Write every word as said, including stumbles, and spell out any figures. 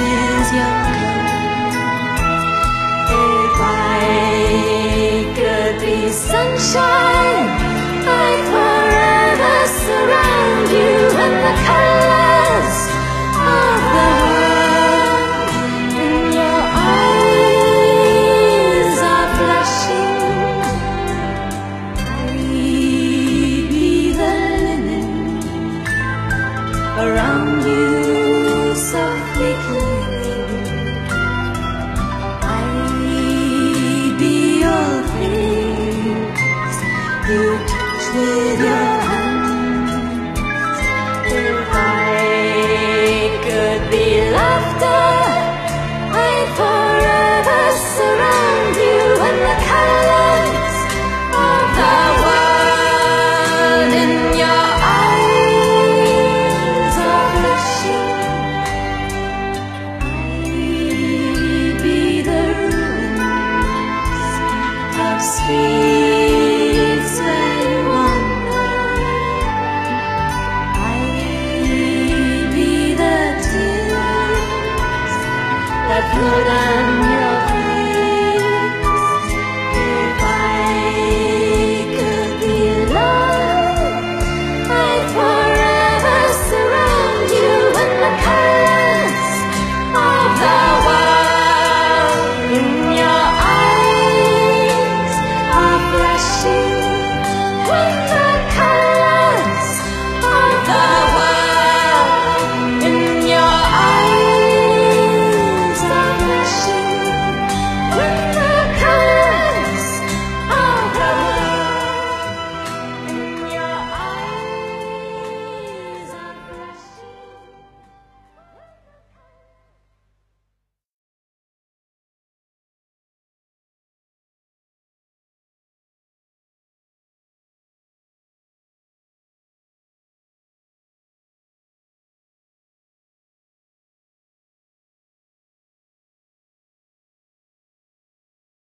ages younger. If I could be sunshine, I'd forever surround you in the colors of the world. And your eyes are blushing. I'd be the linen around you, softly clinging. I'd be your things you touch with your hands. If I could be laughter, I'd forever surround you in the colors of the world. And your eyes are blushing. I'd be the ruins of sweet, sweet wonder. I'd be the tears that flow down